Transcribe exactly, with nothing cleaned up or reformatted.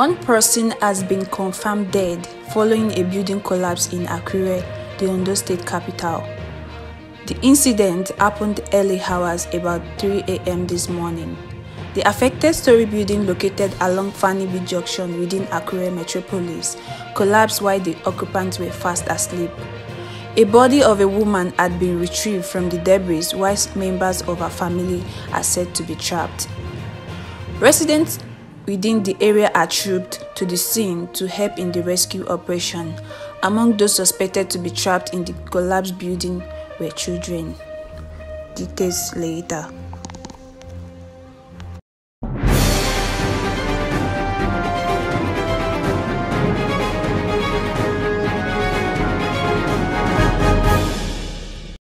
One person has been confirmed dead following a building collapse in Akure, the Ondo state capital. The incident happened early hours about three A M this morning. The affected story building located along Fanibi Junction within Akure metropolis collapsed while the occupants were fast asleep. A body of a woman had been retrieved from the debris while members of her family are said to be trapped. Residents within the area are trooped to the scene to help in the rescue operation. Among those suspected to be trapped in the collapsed building were children. Details later.